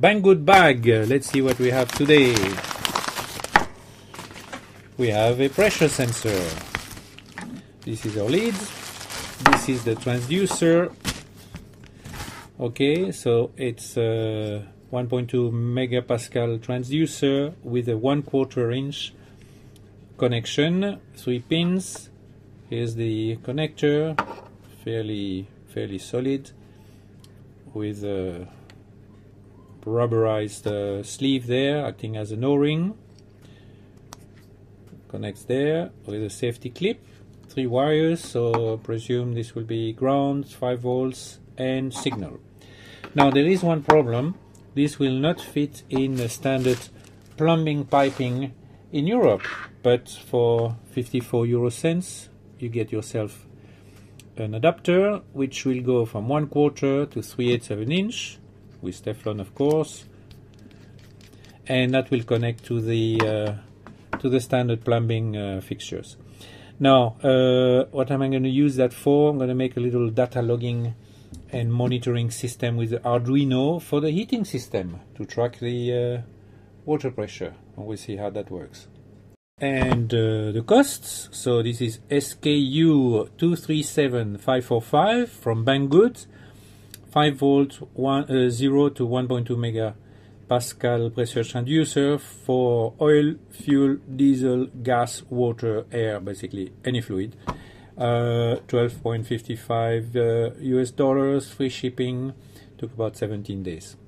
Banggood bag. Let's see what we have today. We have a pressure sensor. This is our lead. This is the transducer. Okay, so it's a 1.2 megapascal transducer with a 1/4 inch connection, 3 pins. Here's the connector, fairly solid, with a rubberized sleeve there acting as an O-ring. Connects there with a safety clip, 3 wires, so I presume this will be ground, 5 volts and signal. Now there is one problem: this will not fit in the standard plumbing piping in Europe, but for 54 euro cents you get yourself an adapter which will go from 1/4 to 3/8 of an inch with Teflon, of course, and that will connect to the standard plumbing fixtures. Now what am I going to use that for? I'm going to make a little data logging and monitoring system with the Arduino for the heating system to track the water pressure, and we'll see how that works. And the costs, so this is SKU 237545 from Banggood, 5 volt 0 to 1.2 megapascal pressure transducer for oil, fuel, diesel, gas, water, air, basically any fluid. $12.55 US dollars, free shipping, took about 17 days.